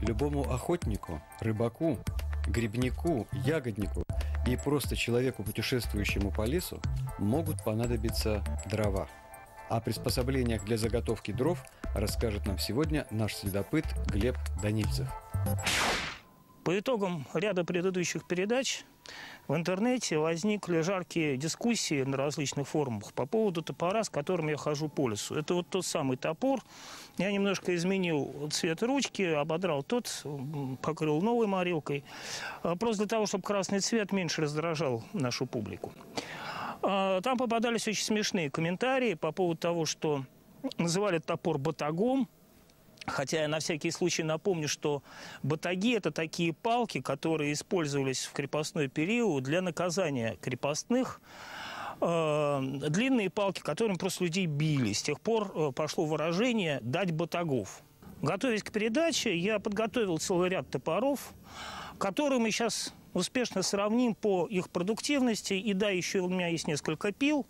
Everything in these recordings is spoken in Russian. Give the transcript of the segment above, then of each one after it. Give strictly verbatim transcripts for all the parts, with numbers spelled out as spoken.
любому охотнику, рыбаку, грибнику, ягоднику и просто человеку, путешествующему по лесу, могут понадобиться дрова. О приспособлениях для заготовки дров расскажет нам сегодня наш следопыт Глеб Данильцев. По итогам ряда предыдущих передач в интернете возникли жаркие дискуссии на различных форумах по поводу топора, с которым я хожу по лесу. Это вот тот самый топор. Я немножко изменил цвет ручки, ободрал тот, покрыл новой морилкой. Просто для того, чтобы красный цвет меньше раздражал нашу публику. Там попадались очень смешные комментарии по поводу того, что называли топор батагом. Хотя я на всякий случай напомню, что батаги – это такие палки, которые использовались в крепостной период для наказания крепостных. Длинные палки, которыми просто людей били. С тех пор пошло выражение «дать батагов». Готовясь к передаче, я подготовил целый ряд топоров, которые мы сейчас успешно сравним по их продуктивности. И да, еще у меня есть несколько пил.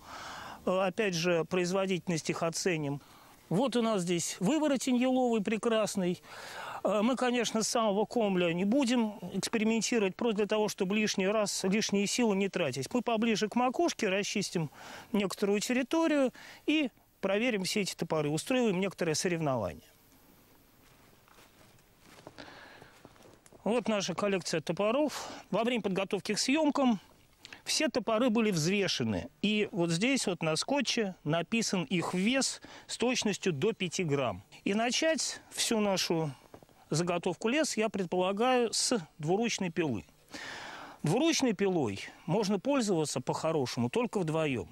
Опять же, производительность их оценим. Вот у нас здесь выворотень еловый прекрасный. Мы, конечно, с самого комля не будем экспериментировать, просто для того, чтобы лишний раз лишние силы не тратить. Мы поближе к макушке расчистим некоторую территорию и проверим все эти топоры, устроим некоторое соревнование. Вот наша коллекция топоров. Во время подготовки к съемкам все топоры были взвешены, и вот здесь вот на скотче написан их вес с точностью до пяти грамм. И начать всю нашу заготовку лес я предполагаю с двуручной пилы. Двуручной пилой можно пользоваться по-хорошему только вдвоем.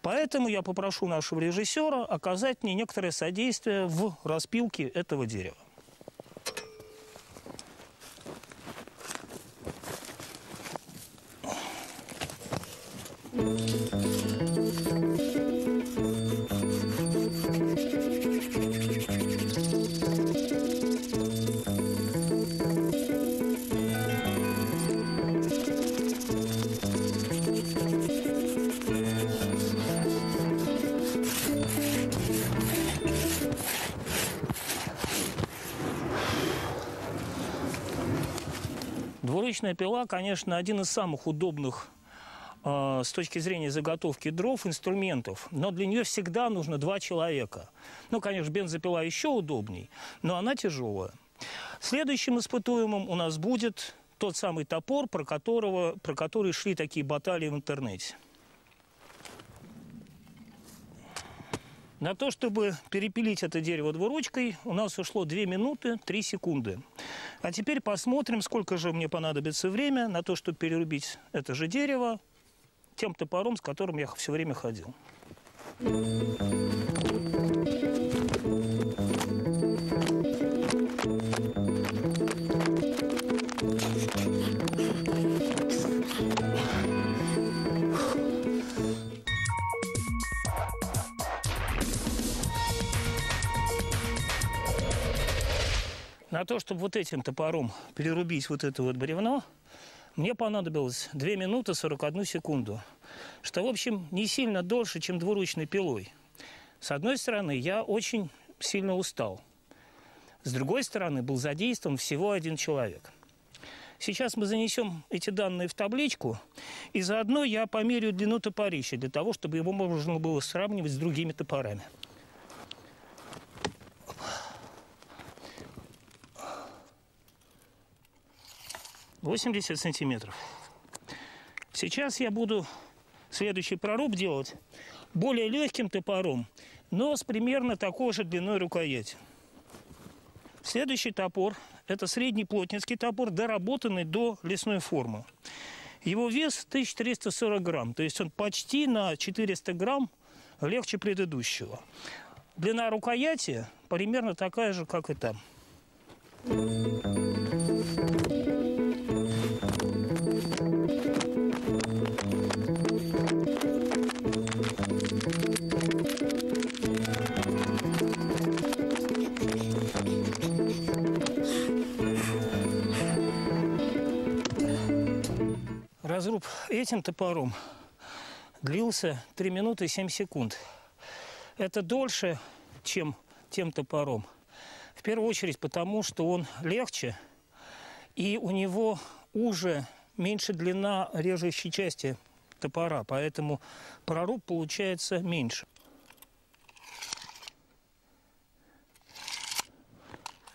Поэтому я попрошу нашего режиссера оказать мне некоторое содействие в распилке этого дерева. Двуручная пила, конечно, один из самых удобных с точки зрения заготовки дров, инструментов, но для нее всегда нужно два человека. Ну, конечно, бензопила еще удобней, но она тяжелая. Следующим испытуемым у нас будет тот самый топор, про, которого, про который шли такие баталии в интернете. На то, чтобы перепилить это дерево двуручкой, у нас ушло две минуты три секунды. А теперь посмотрим, сколько же мне понадобится время на то, чтобы перерубить это же дерево тем топором, с которым я все время ходил. На то, чтобы вот этим топором перерубить вот это вот бревно, мне понадобилось две минуты сорок одну секунду, что, в общем, не сильно дольше, чем двуручной пилой. С одной стороны, я очень сильно устал. С другой стороны, был задействован всего один человек. Сейчас мы занесем эти данные в табличку, и заодно я померяю длину топорища, для того, чтобы его можно было сравнивать с другими топорами. восемьдесят сантиметров. Сейчас я буду следующий проруб делать более легким топором, но с примерно такой же длиной рукояти. Следующий топор – это средний плотницкий топор, доработанный до лесной формы. Его вес тысяча триста сорок грамм, то есть он почти на четыреста грамм легче предыдущего. Длина рукояти примерно такая же, как и там. Разруб этим топором длился три минуты семь секунд. Это дольше, чем тем топором. В первую очередь потому, что он легче, и у него уже меньше длина режущей части топора, поэтому проруб получается меньше.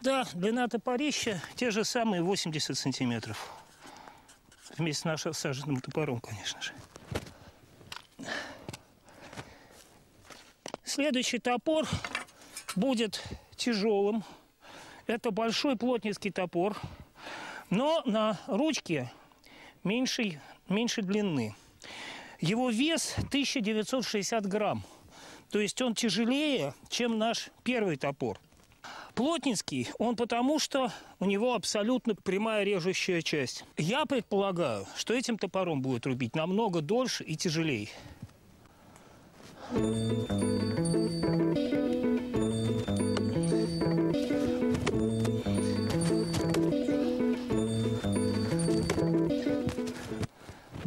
Да, длина топорища те же самые восемьдесят сантиметров. Вместе с нашим саженным топором, конечно же. Следующий топор будет тяжелым. Это большой плотницкий топор, но на ручке меньшей, меньше длины. Его вес тысяча девятьсот шестьдесят грамм. То есть он тяжелее, чем наш первый топор. Плотницкий он потому, что у него абсолютно прямая режущая часть. Я предполагаю, что этим топором будет рубить намного дольше и тяжелее.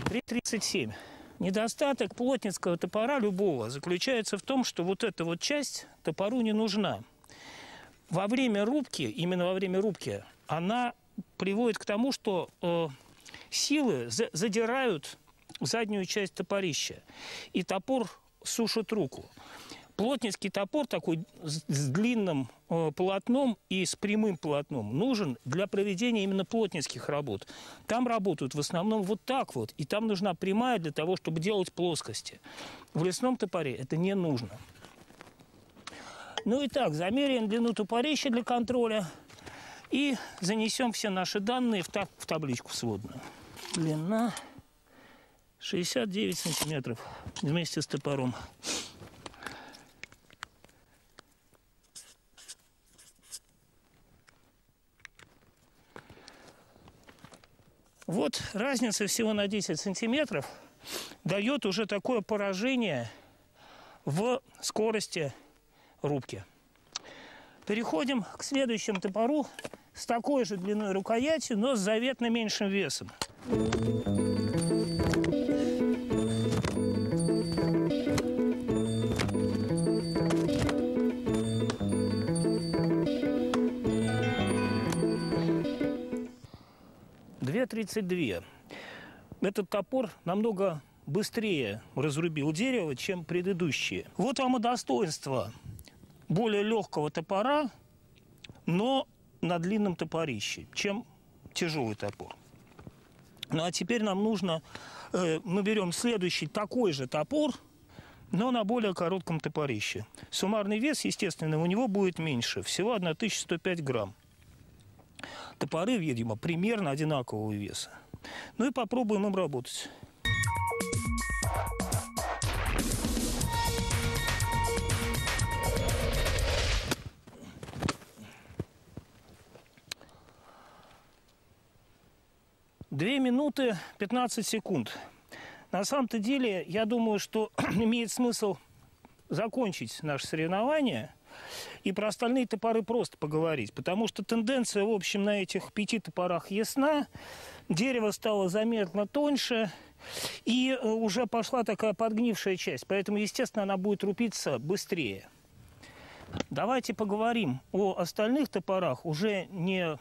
три тридцать семь. Недостаток плотницкого топора любого заключается в том, что вот эта вот часть топору не нужна. Во время рубки, именно во время рубки, она приводит к тому, что э, силы за задирают заднюю часть топорища, и топор сушит руку. Плотницкий топор такой с, с длинным э, полотном и с прямым полотном нужен для проведения именно плотницких работ. Там работают в основном вот так вот, и там нужна прямая для того, чтобы делать плоскости. В лесном топоре это не нужно. Ну и так, замеряем длину топорища для контроля и занесем все наши данные в, таб в табличку сводную. Длина шестьдесят девять сантиметров вместе с топором. Вот разница всего на десять сантиметров дает уже такое поражение в скорости рубки. Переходим к следующему топору с такой же длиной рукоятью, но с заметно меньшим весом. две тридцать две. Этот топор намного быстрее разрубил дерево, чем предыдущие. Вот вам и достоинство более легкого топора, но на длинном топорище, чем тяжелый топор. Ну а теперь нам нужно, э, мы берем следующий такой же топор, но на более коротком топорище. Суммарный вес, естественно, у него будет меньше, всего тысяча сто пять грамм. Топоры, видимо, примерно одинакового веса. Ну и попробуем им работать. две минуты пятнадцать секунд. На самом-то деле, я думаю, что имеет смысл закончить наше соревнование и про остальные топоры просто поговорить, потому что тенденция, в общем, на этих пяти топорах ясна. Дерево стало заметно тоньше, и уже пошла такая подгнившая часть, поэтому, естественно, она будет рубиться быстрее. Давайте поговорим о остальных топорах, уже не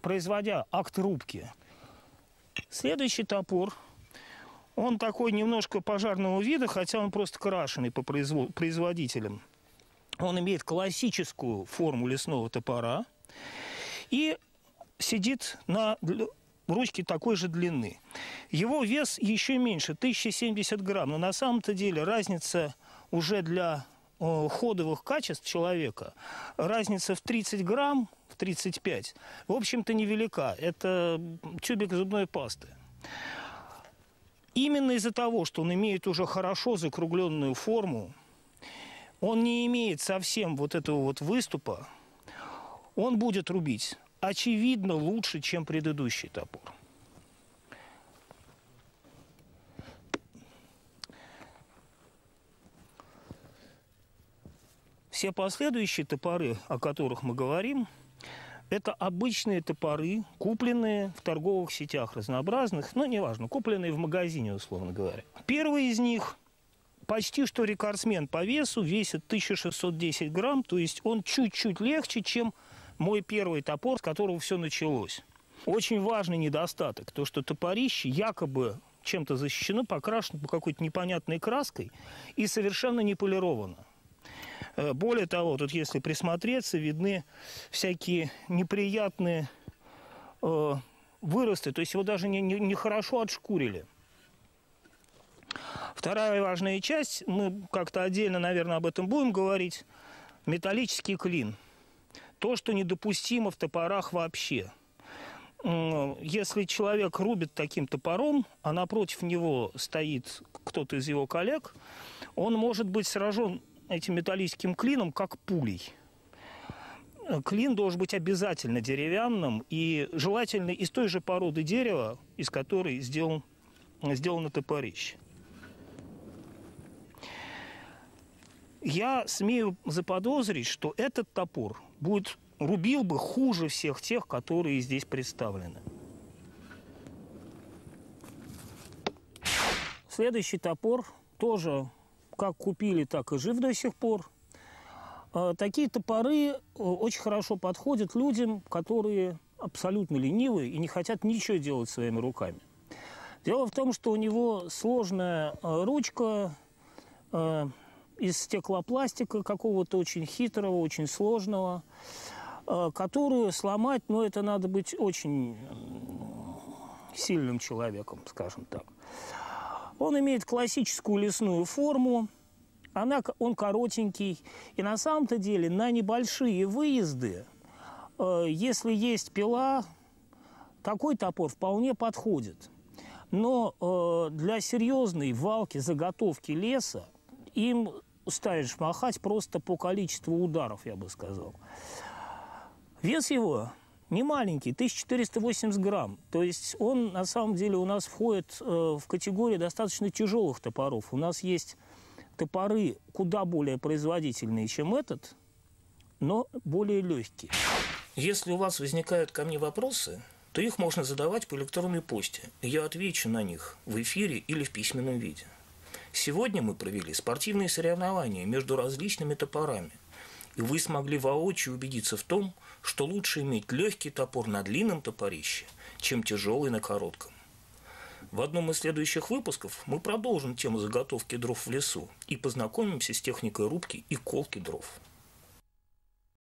производя акт рубки. Следующий топор, он такой немножко пожарного вида, хотя он просто крашеный по производителям. Он имеет классическую форму лесного топора и сидит на ручке такой же длины. Его вес еще меньше, тысяча семьдесят грамм, но на самом-то деле разница уже для э, ходовых качеств человека, разница в тридцать грамм, тридцать пять. В общем-то, невелика. Это тюбик зубной пасты. Именно из-за того, что он имеет уже хорошо закругленную форму, он не имеет совсем вот этого вот выступа, он будет рубить, очевидно, лучше, чем предыдущий топор. Все последующие топоры, о которых мы говорим, это обычные топоры, купленные в торговых сетях разнообразных, но неважно, купленные в магазине, условно говоря. Первый из них почти что рекордсмен по весу, весит тысячу шестьсот десять грамм, то есть он чуть-чуть легче, чем мой первый топор, с которого все началось. Очень важный недостаток, то что топорище якобы чем-то защищено, покрашено какой-то непонятной краской и совершенно не полировано. Более того, тут если присмотреться, видны всякие неприятные э, выросты, то есть его даже не, не, не хорошо отшкурили. Вторая важная часть, мы как-то отдельно, наверное, об этом будем говорить, металлический клин. То, что недопустимо в топорах вообще. Если человек рубит таким топором, а напротив него стоит кто-то из его коллег, он может быть сражен этим металлическим клином как пулей. Клин должен быть обязательно деревянным и желательно из той же породы дерева, из которой сделан, сделано топорище. Я смею заподозрить, что этот топор будет, рубил бы хуже всех тех, которые здесь представлены. Следующий топор тоже как купили, так и жив до сих пор. Такие топоры очень хорошо подходят людям, которые абсолютно ленивые и не хотят ничего делать своими руками. Дело в том, что у него сложная ручка из стеклопластика какого-то очень хитрого, очень сложного, которую сломать, но это надо быть очень сильным человеком, скажем так. Он имеет классическую лесную форму, она, он коротенький, и на самом-то деле на небольшие выезды, если есть пила, такой топор вполне подходит. Но для серьезной валки, заготовки леса им ставишь махать просто по количеству ударов, я бы сказал. Вес его не маленький, тысяча четыреста восемьдесят грамм. То есть он, на самом деле, у нас входит э, в категорию достаточно тяжелых топоров. У нас есть топоры куда более производительные, чем этот, но более легкие. Если у вас возникают ко мне вопросы, то их можно задавать по электронной почте. Я отвечу на них в эфире или в письменном виде. Сегодня мы провели спортивные соревнования между различными топорами, и вы смогли воочию убедиться в том, что лучше иметь легкий топор на длинном топорище, чем тяжелый на коротком. В одном из следующих выпусков мы продолжим тему заготовки дров в лесу и познакомимся с техникой рубки и колки дров.